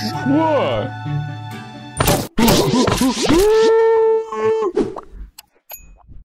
What?